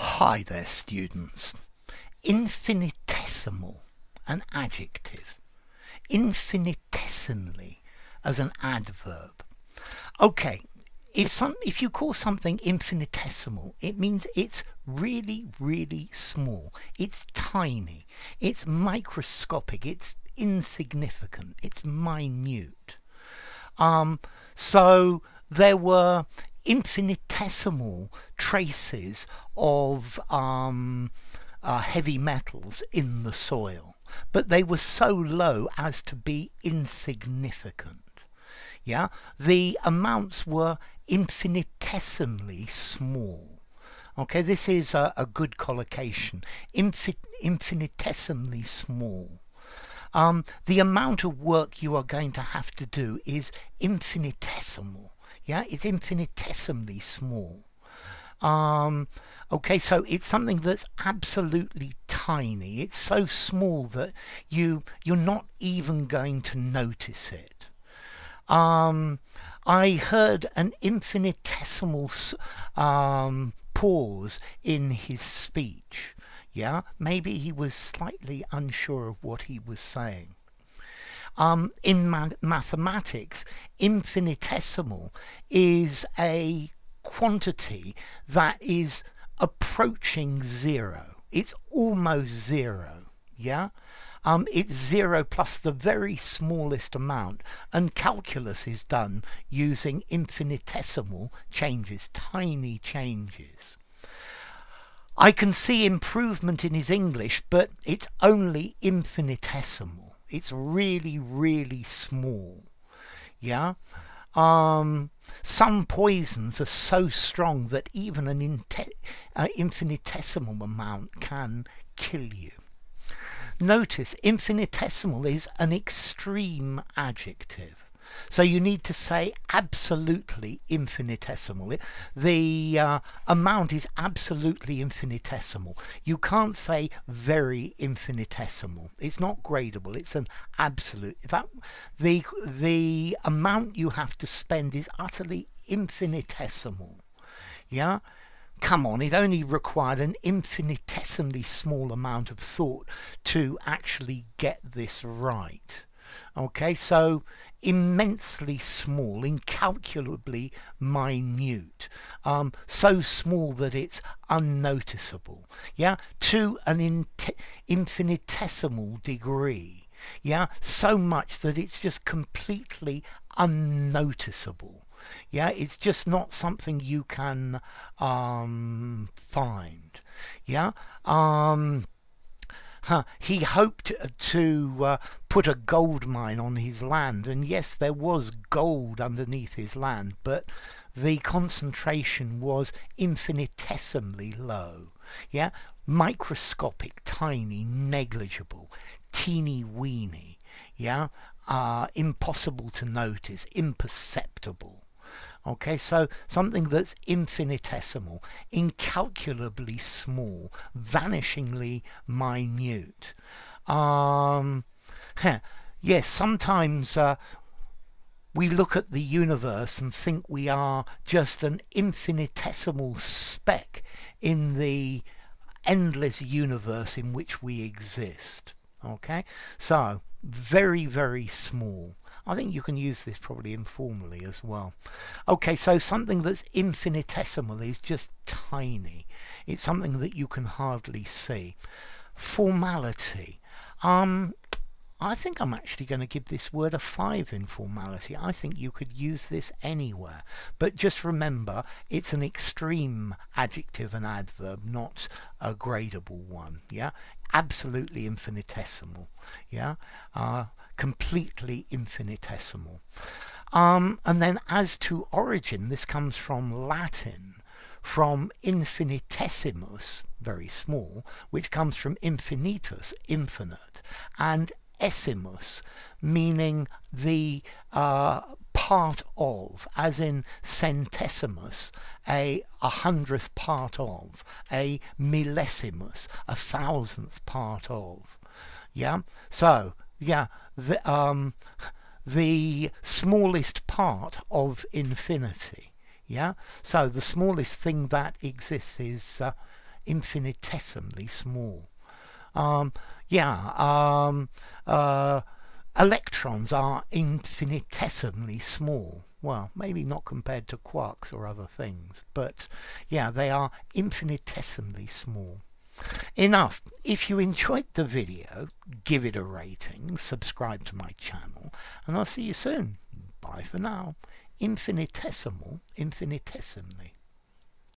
Hi there, students. Infinitesimal, an adjective. Infinitesimally, as an adverb. Okay, if you call something infinitesimal, it means it's really, really small. It's tiny. It's microscopic. It's insignificant. It's minute. So there were infinitesimal traces of heavy metals in the soil, but they were so low as to be insignificant. Yeah, the amounts were infinitesimally small. Okay, this is a good collocation. Infinitesimally small. The amount of work you are going to have to do is infinitesimal. Yeah, it's infinitesimally small. Okay, so it's something that's absolutely tiny. It's so small that you're not even going to notice it. I heard an infinitesimal pause in his speech. Yeah, maybe he was slightly unsure of what he was saying. In mathematics, infinitesimal is a quantity that is approaching zero. It's almost zero, yeah? It's zero plus the very smallest amount, and calculus is done using infinitesimal changes, tiny changes. I can see improvement in his English, but it's only infinitesimal. It's really, really small, yeah? Some poisons are so strong that even an infinitesimal amount can kill you. Notice, infinitesimal is an extreme adjective. So you need to say absolutely infinitesimal. The amount is absolutely infinitesimal. You can't say very infinitesimal. It's not gradable. It's an absolute. The amount you have to spend is utterly infinitesimal. Yeah? Come on, it only required an infinitesimally small amount of thought to actually get this right. Okay, so immensely small, incalculably minute, so small that it's unnoticeable, yeah, to an infinitesimal degree, yeah, so much that it's just completely unnoticeable, yeah, it's just not something you can find, yeah. He hoped to put a gold mine on his land, and yes, there was gold underneath his land, but the concentration was infinitesimally low, yeah, microscopic, tiny, negligible, teeny-weeny, yeah, impossible to notice, imperceptible. Okay, so something that's infinitesimal, incalculably small, vanishingly minute. Yes, sometimes we look at the universe and think we are just an infinitesimal speck in the endless universe in which we exist. Okay, so very, very small. I think you can use this probably informally as well. Okay, so something that's infinitesimal is just tiny. It's something that you can hardly see. Formality. I think I'm actually going to give this word a 5 in formality. I think you could use this anywhere. But just remember, it's an extreme adjective and adverb, not a gradable one, yeah? Absolutely infinitesimal, yeah? Completely infinitesimal. And then as to origin, this comes from Latin, from infinitesimus, very small, which comes from infinitus, infinite, and esimus, meaning the part of, as in centesimus, a hundredth part of, a millesimus, a thousandth part of. Yeah, so yeah, the smallest part of infinity. Yeah, so the smallest thing that exists is infinitesimally small. Electrons are infinitesimally small. Well, maybe not compared to quarks or other things, but yeah, they are infinitesimally small. Enough. If you enjoyed the video, give it a rating, subscribe to my channel, and I'll see you soon. Bye for now. Infinitesimal, infinitesimally.